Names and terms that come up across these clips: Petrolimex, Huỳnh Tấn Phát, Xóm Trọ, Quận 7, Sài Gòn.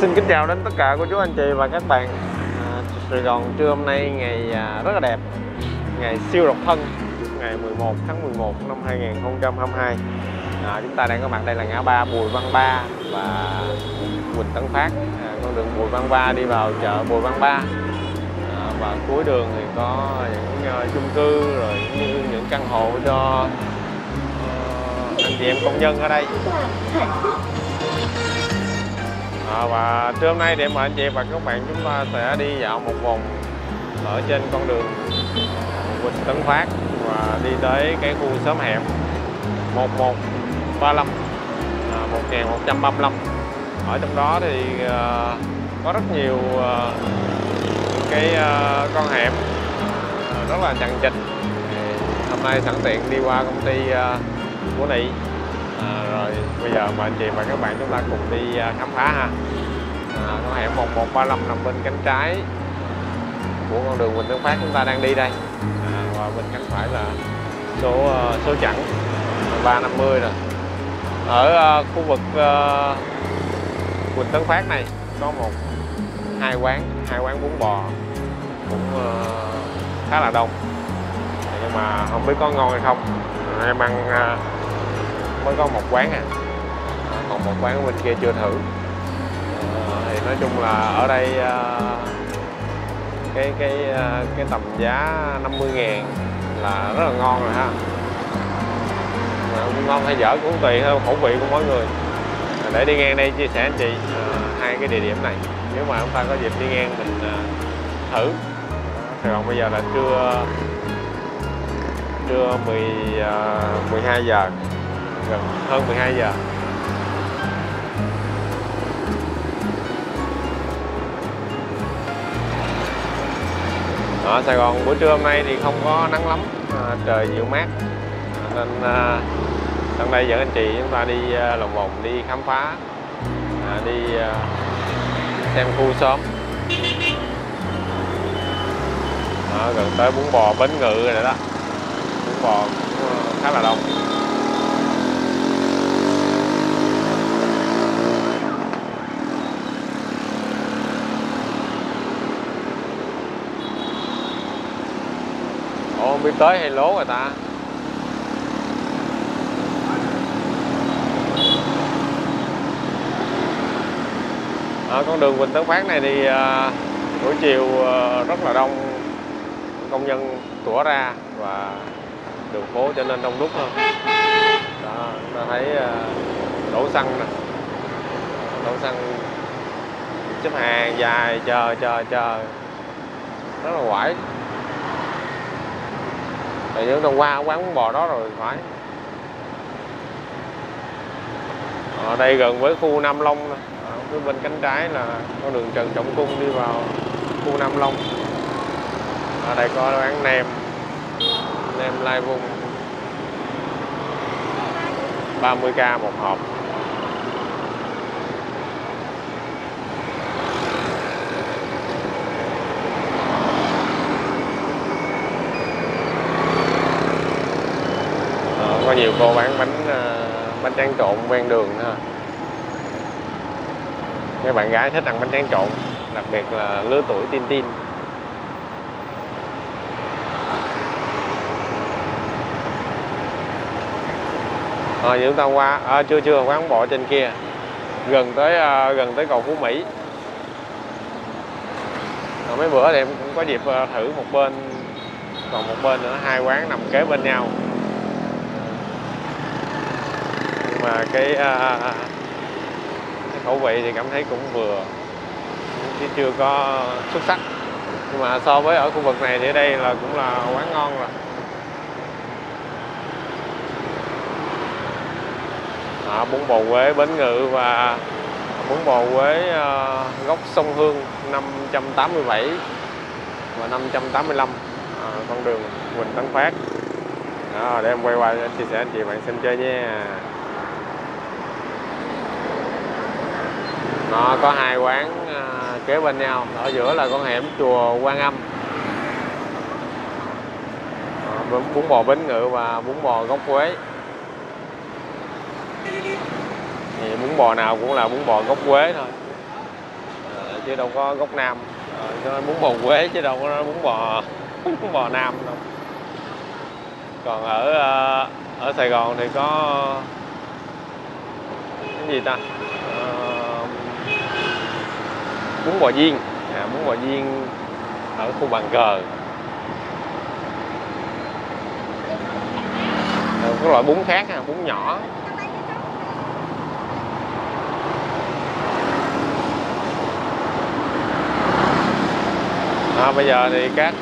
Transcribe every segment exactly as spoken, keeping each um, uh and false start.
Xin kính chào đến tất cả cô chú anh chị và các bạn. à, Sài Gòn trưa hôm nay ngày à, rất là đẹp. Ngày siêu độc thân, ngày mười một tháng mười một năm hai nghìn không trăm hai mươi hai. à, Chúng ta đang có mặt đây là ngã ba Bùi Văn Ba và Huỳnh Tấn Phát. à, Con đường Bùi Văn Ba đi vào chợ Bùi Văn Ba. à, Và cuối đường thì có những uh, chung cư, rồi như những căn hộ cho uh, anh chị em công nhân ở đây. À, và trưa hôm nay để mời anh chị và các bạn chúng ta sẽ đi dạo một vòng ở trên con đường Huỳnh Tấn Phát và đi tới cái khu xóm hẻm một một ba lăm, à, một nghìn một trăm ba mươi lăm. Ở trong đó thì uh, có rất nhiều uh, cái uh, con hẻm uh, rất là chằng chịt. Hôm nay sẵn tiện đi qua công ty uh, của Nị. À, rồi bây giờ mời anh chị và các bạn chúng ta cùng đi khám phá ha. À, con hẻm một một ba lăm nằm bên cánh trái của con đường Huỳnh Tấn Phát chúng ta đang đi đây, à, và bên cánh phải là số số chẵn ba năm mươi rồi. Ở uh, khu vực uh, Huỳnh Tấn Phát này có một hai quán hai quán bún bò cũng uh, khá là đông, nhưng mà không biết có ngon hay không. Em ăn uh, mới có một quán à, à còn một quán bên kia chưa thử. À, thì nói chung là ở đây à, cái cái cái tầm giá năm mươi ngàn là rất là ngon rồi ha. À, ngon hay dở cũng tùy theo khẩu vị của mỗi người. À, để đi ngang đây chia sẻ anh chị à, hai cái địa điểm này, nếu mà chúng ta có dịp đi ngang mình à, thử. Sài Gòn bây giờ là trưa trưa mười, mười hai giờ, gần hơn mười hai giờ. Ở Sài Gòn buổi trưa hôm nay thì không có nắng lắm, à, trời dịu mát, à, nên à, hôm nay dẫn anh chị chúng ta đi à, lòng vòng, đi khám phá, à, đi à, xem khu xóm. À, gần tới bún bò Bến Ngự rồi đó, bún bò cũng khá là đông. Không biết tới hay lố rồi ta. À, con đường Huỳnh Tấn Phát này thì à, buổi chiều à, rất là đông công nhân tủa ra và đường phố cho nên đông đúc hơn. Đó, ta thấy à, đổ xăng nè, đổ xăng xếp hàng dài chờ chờ chờ rất là quải. Tại vì chúng ta qua quán bún bò đó rồi phải. Ở đây gần với khu Nam Long, ở bên cánh trái là con đường Trần Trọng Cung đi vào khu Nam Long. Ở đây có quán nem, nem lai vung ba mươi k một hộp. Có nhiều cô bán bánh bánh tráng trộn ven đường ha. Các bạn gái thích ăn bánh tráng trộn, đặc biệt là lứa tuổi teen teen. Rồi à, chúng ta qua à, chưa chưa quán bò trên kia, gần tới à, gần tới cầu Phú Mỹ. À, mấy bữa thì em cũng có dịp à, thử một bên, còn một bên nữa hai quán nằm kế bên nhau. Mà cái, à, cái khẩu vị thì cảm thấy cũng vừa chứ chưa có xuất sắc, nhưng mà so với ở khu vực này thì ở đây là cũng là quán ngon rồi. À, bún bò Quế Bến Ngự và bún bò Quế à, gốc Sông Hương năm tám bảy và năm tám lăm, à, con đường Huỳnh Tấn Phát. Đó, để em quay qua chia sẻ anh chị bạn xem chơi nha. Nó có hai quán uh, kế bên nhau, ở giữa là con hẻm chùa Quan Âm, uh, bún bò Bến Ngự và bún bò gốc Quế. Thì bún bò nào cũng là bún bò gốc Quế thôi, chứ đâu có gốc Nam. Nó muốn bò Quế chứ đâu có muốn bò muốn bò Nam đâu. Còn ở ở Sài Gòn thì có cái gì ta, bún bò viên, à, bún bò viên ở khu Bàn Cờ. Rồi có loại bún khác, ha, bún nhỏ. À, bây giờ thì các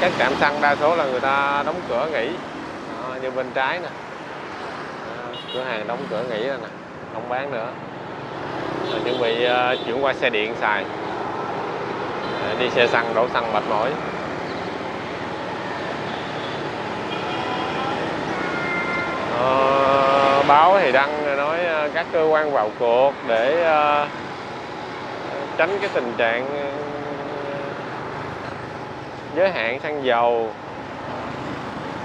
các trạm xăng đa số là người ta đóng cửa nghỉ, à, như bên trái nè, à, cửa hàng đóng cửa nghỉ rồi nè, không bán nữa. Mình chuẩn bị uh, chuyển qua xe điện xài. À, đi xe xăng đổ xăng mệt mỏi. À, báo thì đăng nói uh, các cơ quan vào cuộc để uh, tránh cái tình trạng giới hạn xăng dầu.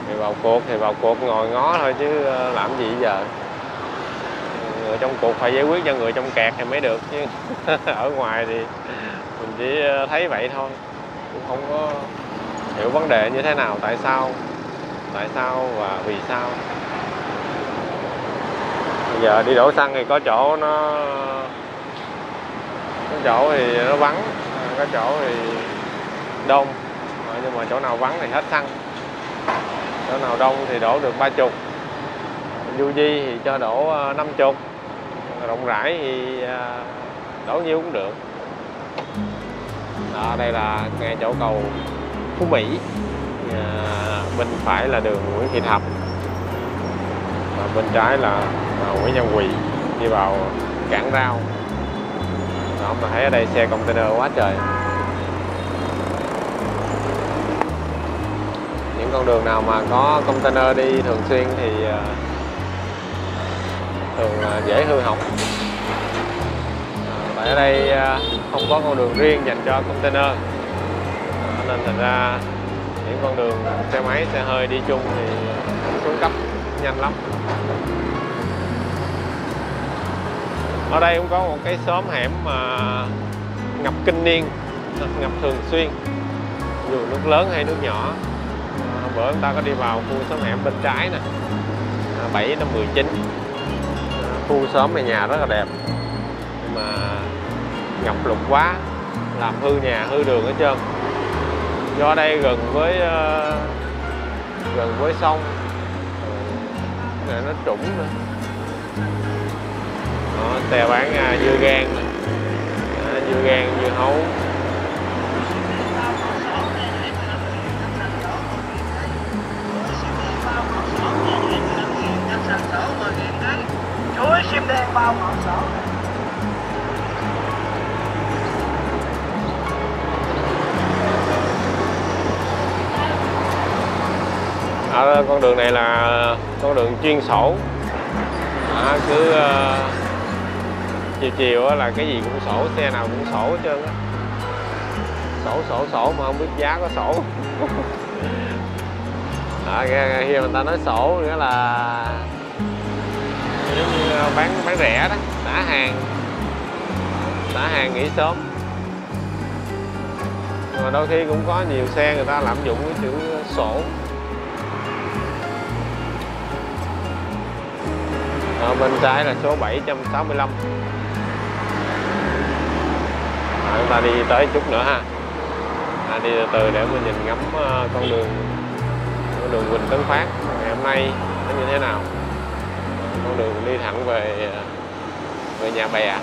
Thì vào cuộc thì vào cuộc ngồi ngó thôi chứ uh, làm gì giờ. Người trong cuộc phải giải quyết cho người trong kẹt thì mới được chứ ở ngoài thì mình chỉ thấy vậy thôi, cũng không có hiểu vấn đề như thế nào, tại sao tại sao và vì sao. Bây giờ đi đổ xăng thì có chỗ nó có chỗ thì nó vắng, có chỗ thì đông, nhưng mà chỗ nào vắng thì hết xăng, chỗ nào đông thì đổ được ba chục, du di thì cho đổ năm chục, rộng rãi thì đổ nhiêu cũng được. Đó, đây là ngay chỗ cầu Phú Mỹ, à, bên phải là đường Nguyễn Thị Thập và bên trái là Nguyễn Văn Quỳ đi vào cảng Rau. Đó, mà thấy ở đây xe container quá trời. Những con đường nào mà có container đi thường xuyên thì thường dễ hư hỏng. Tại ở đây không có con đường riêng dành cho container, nên thành ra những con đường xe máy, xe hơi đi chung thì xuống cấp nhanh lắm. Ở đây cũng có một cái xóm hẻm mà ngập kinh niên, ngập thường xuyên, dù nước lớn hay nước nhỏ. Hôm bữa chúng ta có đi vào khu xóm hẻm bên trái nè, bảy năm mười chín. Khu xóm này nhà rất là đẹp, nhưng mà ngập lụt quá làm hư nhà hư đường hết trơn. Do đây gần với uh, gần với sông này, nó trũng nữa. Đó, xe bán uh, dưa gan, uh, dưa gan dưa hấu. À, con đường này là con đường chuyên sổ, à, cứ uh, chiều chiều là cái gì cũng sổ, xe nào cũng sổ hết trơn á. Sổ sổ sổ mà không biết giá có sổ. À, khi người ta nói sổ nghĩa là như bán bán rẻ đó, xả hàng xả hàng nghỉ sớm. Mà đôi khi cũng có nhiều xe người ta lạm dụng cái chữ sổ. Ở bên trái là số bảy trăm sáu mươi lăm. À, chúng ta đi tới chút nữa ha, à, đi từ từ để mình nhìn ngắm con đường con đường Huỳnh Tấn Phát ngày hôm nay nó như thế nào. Con đường đi thẳng về về Nhà Bè.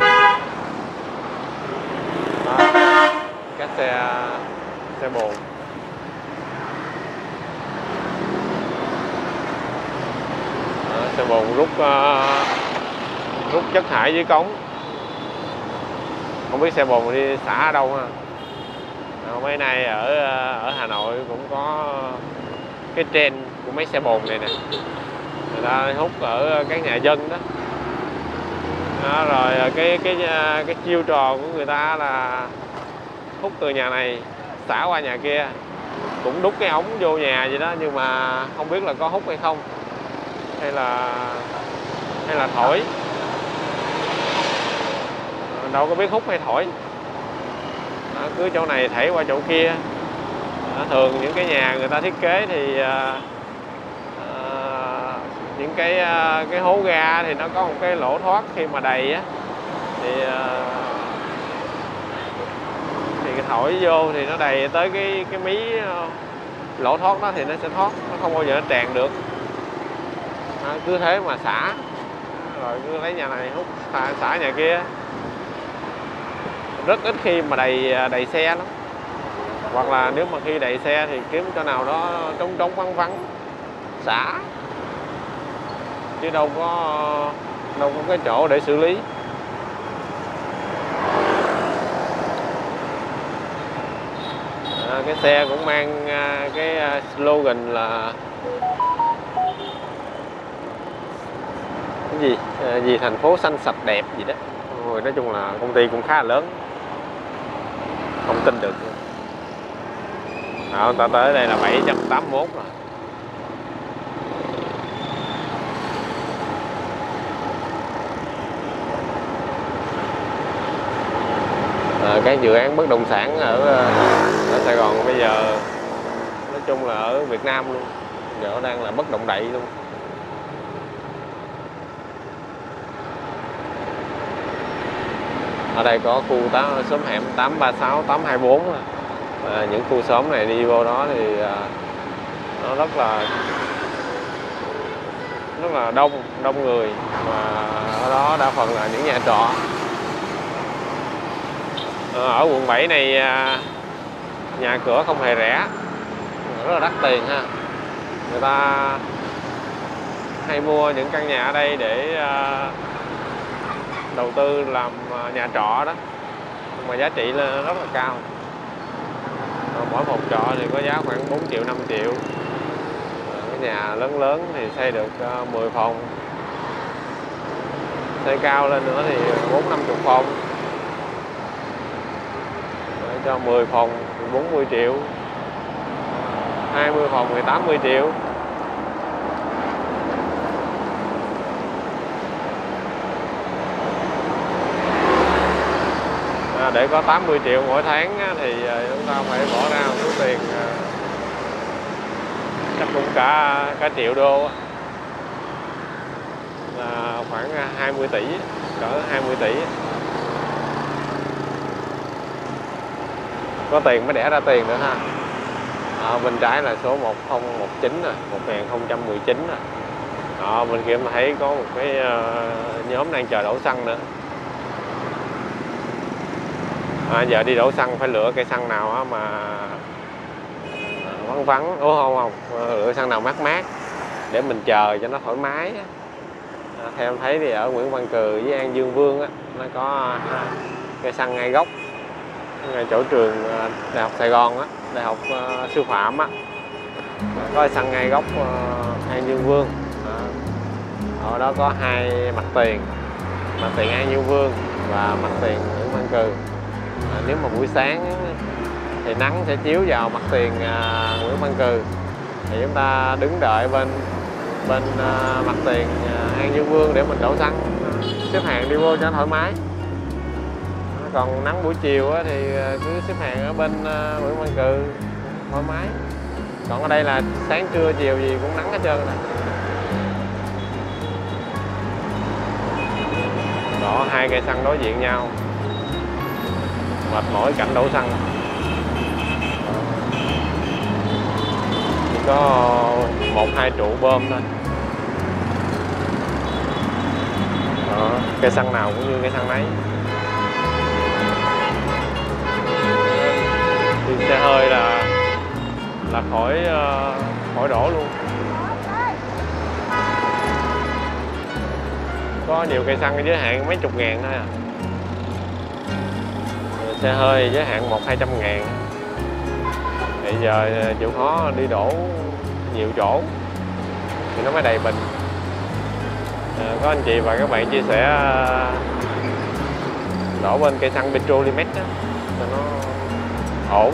Đó, các xe xe bồn. Đó, xe bồn rút uh, rút chất thải dưới cống. Không biết xe bồn đi xả ở đâu ha. Đó, mấy nay ở ở Hà Nội cũng có cái trend của mấy xe bồn này nè, người ta hút ở các nhà dân đó. Đó, rồi cái cái cái chiêu trò của người ta là hút từ nhà này xả qua nhà kia, cũng đút cái ống vô nhà vậy đó, nhưng mà không biết là có hút hay không, hay là hay là thổi. mình đâu có biết hút hay thổi. Đó, cứ chỗ này thảy qua chỗ kia. Đó, thường những cái nhà người ta thiết kế thì uh, uh, những cái uh, cái hố ga thì nó có một cái lỗ thoát khi mà đầy á, thì uh, thì cái thổi vô thì nó đầy tới cái cái mí lỗ thoát đó thì nó sẽ thoát, nó không bao giờ nó tràn được. Đó, cứ thế mà xả, rồi cứ lấy nhà này hút xả, xả nhà kia. Rất ít khi mà đầy đầy xe lắm, hoặc là nếu mà khi đầy xe thì kiếm chỗ nào đó trống trống vắng vắng xả, chứ đâu có đâu có cái chỗ để xử lý. À, cái xe cũng mang cái slogan là cái gì gì thành phố xanh sạch đẹp gì đó. Rồi nói chung là công ty cũng khá là lớn, không tin được. Đó, ta tới đây là bảy trăm tám mươi mốt rồi. À, các dự án bất động sản ở, ở Sài Gòn bây giờ, nói chung là ở Việt Nam luôn, giờ đang là bất động đậy luôn. Ở đây có khu xóm hẻm tám ba sáu, tám hai bốn. À, những khu xóm này đi vô đó thì à, nó rất là rất là đông đông người, mà ở đó đa phần là những nhà trọ. À, ở quận bảy này à, nhà cửa không hề rẻ, rất là đắt tiền ha. Người ta hay mua những căn nhà ở đây để à, đầu tư làm nhà trọ đó, nhưng mà giá trị là rất là cao. Mỗi phòng trọ thì có giá khoảng bốn triệu, năm triệu. Cái nhà lớn lớn thì xây được mười phòng, xây cao lên nữa thì bốn năm mươi phòng. Để cho mười phòng thì bốn mươi triệu, hai mươi phòng thì tám mươi triệu. Để có tám mươi triệu mỗi tháng thì chúng ta phải bỏ ra một số tiền chắc cũng cả cả triệu đô, là khoảng hai mươi tỷ, cỡ hai mươi tỷ. Có tiền mới đẻ ra tiền nữa ha. À, bên trái là số một không một chín rồi, một không một chín rồi. Đó, bên kia mà thấy có một cái nhóm đang chờ đổ xăng nữa. À, giờ đi đổ xăng phải lựa cây xăng nào á mà vắng vắng, ố không không, lựa xăng nào mát mát để mình chờ cho nó thoải mái. À, theo em thấy thì ở Nguyễn Văn Cừ với An Dương Vương á, nó có cây xăng ngay góc ngay chỗ trường Đại học Sài Gòn á, Đại học uh, Sư phạm á, có cây xăng ngay góc uh, An Dương Vương. À, ở đó có hai mặt tiền, mặt tiền An Dương Vương và mặt tiền Nguyễn Văn Cừ. À, nếu mà buổi sáng thì nắng sẽ chiếu vào mặt tiền à, Nguyễn Văn Cừ, thì chúng ta đứng đợi bên bên à, mặt tiền à, An Dương Vương để mình đổ xăng, xếp hàng đi vô cho thoải mái. À, còn nắng buổi chiều á, thì cứ xếp hàng ở bên à, Nguyễn Văn Cừ thoải mái. Còn ở đây là sáng trưa chiều gì cũng nắng hết trơn nè. Đó, hai cây xăng đối diện nhau, mệt mỏi cảnh đổ xăng. Chỉ có một hai trụ bơm thôi. Đó, cây xăng nào cũng như cây xăng nấy. Thì xe hơi là là khỏi khỏi đổ luôn. Có nhiều cây xăng giới hạn mấy chục ngàn thôi à. Xe hơi giới hạn một hai trăm ngàn. Bây giờ chịu khó đi đổ nhiều chỗ thì nó mới đầy bình. À, có anh chị và các bạn chia sẻ đổ bên cây xăng Petrolimex đó, cho nó ổn.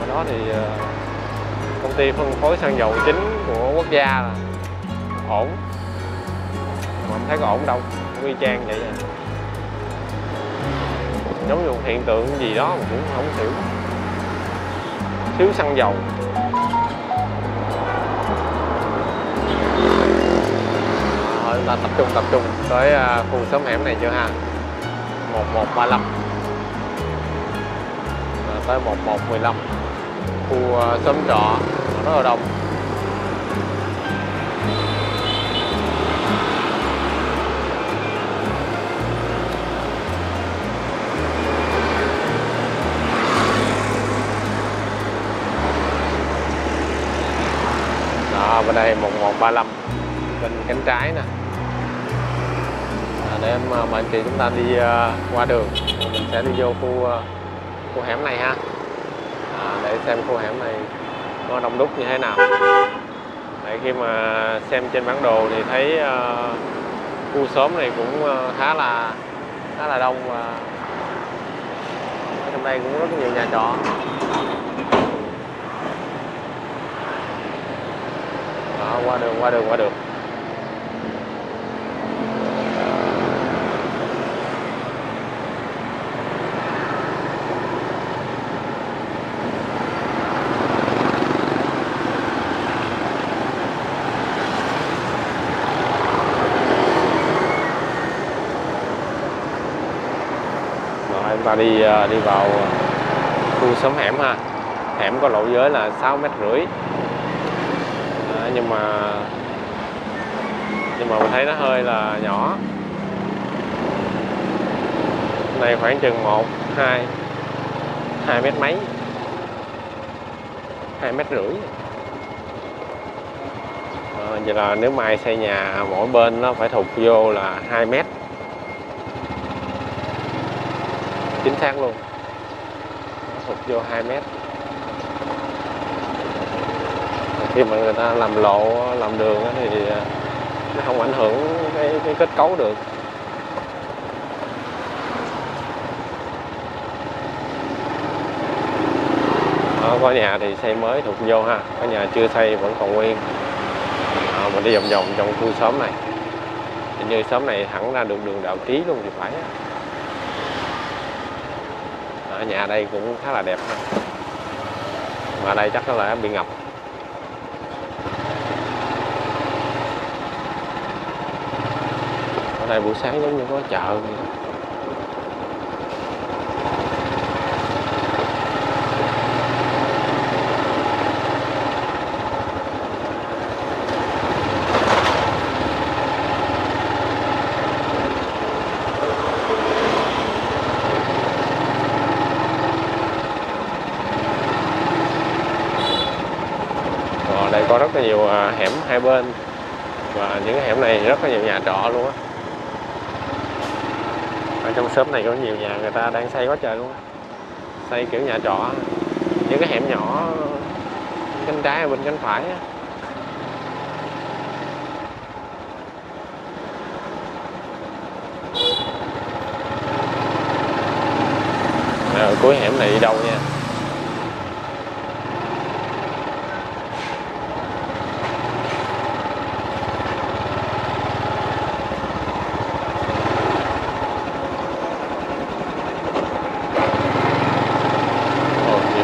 Ở đó thì công ty phân phối xăng dầu chính của quốc gia là ổn, mà không thấy có ổn đâu, y chang vậy à. giống như một hiện tượng gì đó mà cũng không hiểu. Thiếu xăng dầu. Rồi chúng ta tập trung tập trung tới khu xóm hẻm này chưa ha? một một ba lăm. Rồi tới một một mười lăm. Khu xóm trọ rất là đông. Bên đây một một ba lăm bên cánh trái nè. Để em mời anh chị chúng ta đi qua đường, mình sẽ đi vô khu khu hẻm này ha, để xem khu hẻm này nó đông đúc như thế nào. Để khi mà xem trên bản đồ thì thấy khu xóm này cũng khá là khá là đông và ở trong đây cũng rất nhiều nhà trọ. Đó, qua đường qua đường qua đường rồi chúng ta đi đi vào khu xóm hẻm ha. Hẻm có lộ giới là sáu mét rưỡi. Nhưng mà nhưng mà mình thấy nó hơi là nhỏ. Này khoảng chừng một, hai, hai mét mấy, hai mét rưỡi. À, vậy là nếu mai xây nhà mỗi bên nó phải thụt vô là hai mét. Chính xác luôn. Nó thụt vô hai mét. Khi mà người ta làm lộ, làm đường thì nó không ảnh hưởng cái, cái kết cấu được. Đó, có nhà thì xây mới thuộc vô ha, có nhà chưa xây vẫn còn nguyên. Đó, mình đi vòng vòng trong khu xóm này. Hình như xóm này thẳng ra được đường Đạo Trí luôn thì phải. Đó, nhà đây cũng khá là đẹp ha. Mà đây chắc là bị ngập. Ở đây buổi sáng giống như có chợ vậy đó. Ở đây có rất là nhiều hẻm hai bên và những hẻm này rất là nhiều nhà trọ luôn á. Ở trong xóm này có nhiều nhà người ta đang xây quá trời luôn, xây kiểu nhà trọ, những cái hẻm nhỏ cánh trái ở bên cánh phải á. Ở cuối hẻm này đi đâu nha.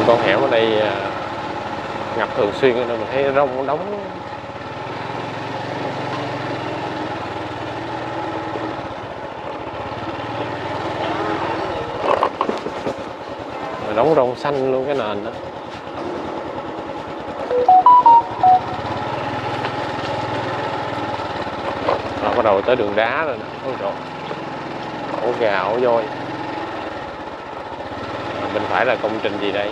Con hẻm ở đây ngập thường xuyên nên mình thấy rong đóng. Mà đóng rong xanh luôn cái nền đó. Rồi bắt đầu tới đường đá rồi nè. Ôi ổ gà, ổ voi. Mình phải là công trình gì đây?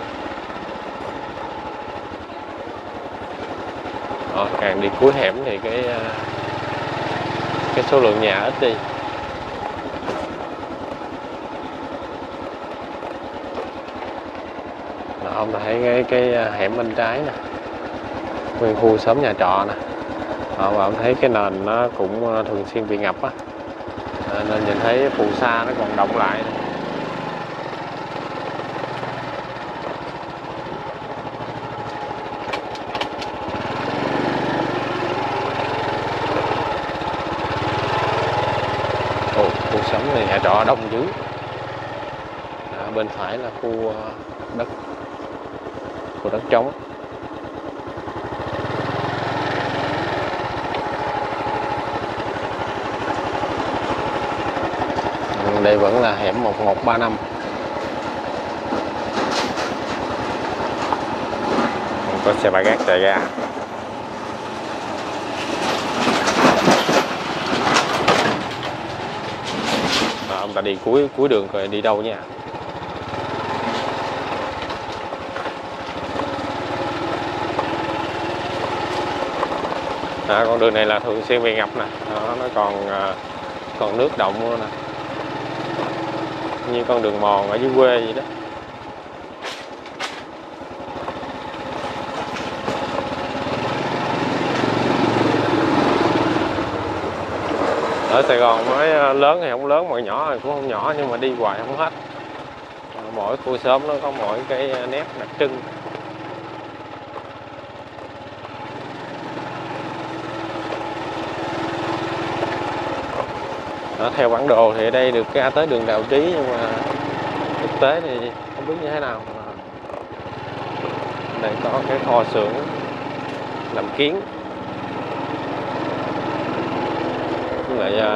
Đó, càng đi cuối hẻm thì cái cái số lượng nhà ít đi. Đó, ông ta thấy cái cái hẻm bên trái nè, nguyên khu xóm nhà trọ nè. Đó, và ông thấy cái nền nó cũng thường xuyên bị ngập á, nên nhìn thấy phù sa nó còn động lại. Cuộc sống này nhà trọ đông dữ. bên phải là khu đất khu đất trống. Đây vẫn là hẻm một một ba năm. Không có xe ba gác chạy ra. À, ông ta đi cuối cuối đường rồi đi đâu nha. À, con đường này là thường xuyên bị ngập nè, nó còn còn nước động luôn nè. Như con đường mòn ở dưới quê vậy đó. Ở Sài Gòn nói lớn thì không lớn, mà nhỏ thì cũng không nhỏ, nhưng mà đi hoài không hết. Mỗi khu xóm nó có mỗi cái nét đặc trưng. Đó, theo bản đồ thì ở đây được ra tới đường Đạo Trí, nhưng mà thực tế thì không biết như thế nào. Đây có cái kho xưởng làm kiến, với lại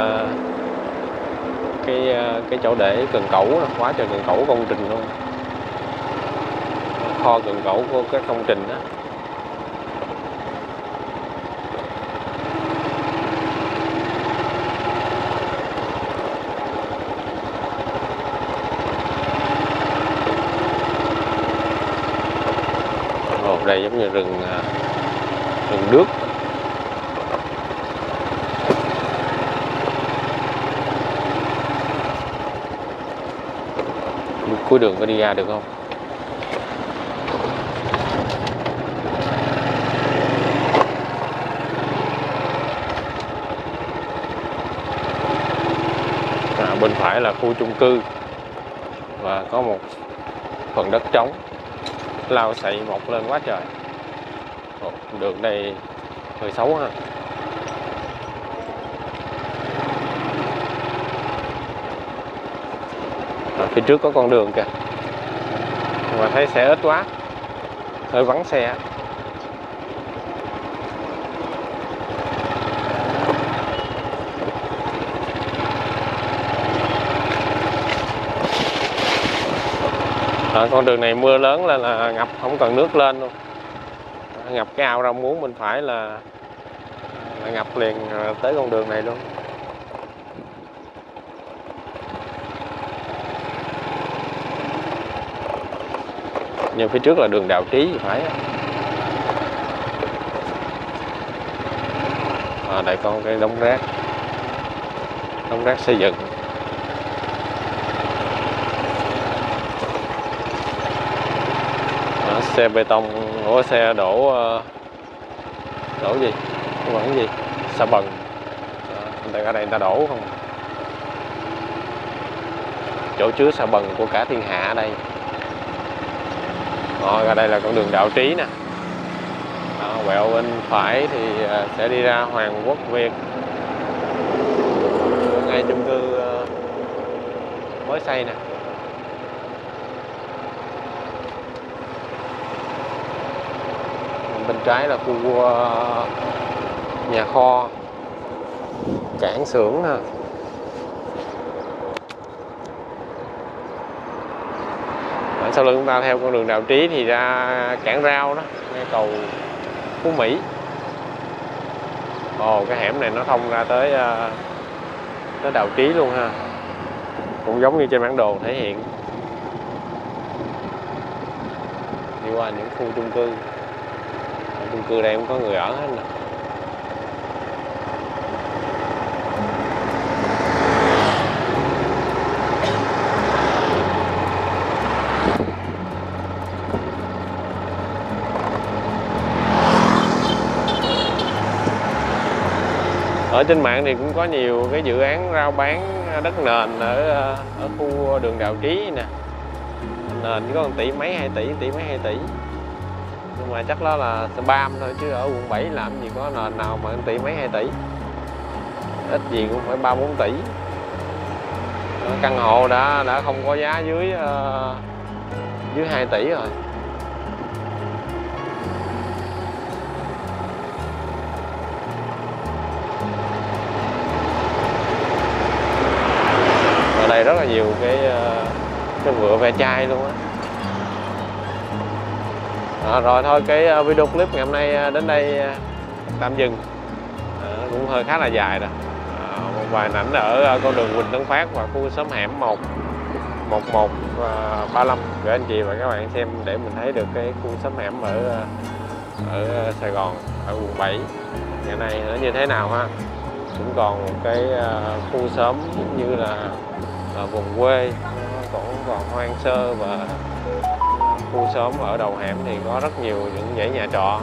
cái cái chỗ để cần cẩu, quá trời cần cẩu công trình luôn, kho cần cẩu của các công trình đó. Đây giống như rừng rừng đước. Cuối đường có đi ra được không? À, bên phải là khu chung cư và có một phần đất trống. Lao xậy mọc lên quá trời. Ồ, đường đây hơi xấu ha. Ở phía trước có con đường kìa, mà thấy xe ít quá, hơi vắng xe. À, con đường này mưa lớn là, là ngập, không cần nước lên luôn, ngập cái ao rau muống bên phải là, là ngập liền tới con đường này luôn. Nhưng phía trước là đường Đạo Trí phải. À, đây có cái đống rác, đống rác xây dựng. Xe bê tông, ủa xe đổ đổ gì, vẫn gì, xà bần. Ở đây người ta đổ không, chỗ chứa xà bần của cả thiên hạ ở đây. Rồi ở đây là con đường Đạo Trí nè. Đó, quẹo bên phải thì sẽ đi ra Hoàng Quốc Việt, ngay chung cư mới xây nè. Bên trái là khu nhà kho, cảng xưởng ha. Ở sau lưng chúng ta theo con đường Đạo Trí thì ra cảng rau đó, ngay cầu Phú Mỹ. Ồ, cái hẻm này nó thông ra tới tới Đạo Trí luôn ha, cũng giống như trên bản đồ thể hiện. Đi qua những khu chung cư. Chung cư đây không có người ở hết nè. Ở trên mạng thì cũng có nhiều cái dự án rao bán đất nền ở ở khu đường Đạo Trí nè. Nền chỉ có một tỷ mấy hai tỷ, một tỷ mấy hai tỷ. Nhưng mà chắc đó là spam thôi, chứ ở quận bảy làm gì có nền nào mà một tỷ mấy hai tỷ. Ít gì cũng phải ba bốn tỷ. Căn hộ đã đã không có giá dưới uh, dưới hai tỷ rồi. Ở đây rất là nhiều cái uh, cái vựa ve chai luôn á. À, rồi thôi cái video clip ngày hôm nay đến đây tạm dừng, à, cũng hơi khá là dài rồi. À, một vài ảnh ở con đường Huỳnh Tấn Phát và khu xóm hẻm một một một ba lăm để anh chị và các bạn xem để mình thấy được cái khu xóm hẻm ở ở Sài Gòn, ở quận bảy ngày nay nó như thế nào ha. Cũng còn một cái khu xóm như là, là vùng quê cũng còn hoang sơ, và khu xóm ở đầu hẻm thì có rất nhiều những dãy nhà trọ.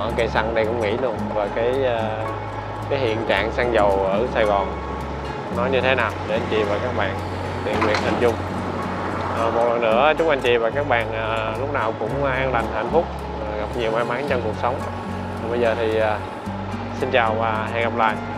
Ở cây xăng đây cũng nghỉ luôn. Và cái cái hiện trạng xăng dầu ở Sài Gòn nó như thế nào để anh chị và các bạn tiện việc hình dung. À, một lần nữa chúc anh chị và các bạn à, lúc nào cũng an lành, hạnh phúc, à, gặp nhiều may mắn trong cuộc sống. Và bây giờ thì à, xin chào và hẹn gặp lại.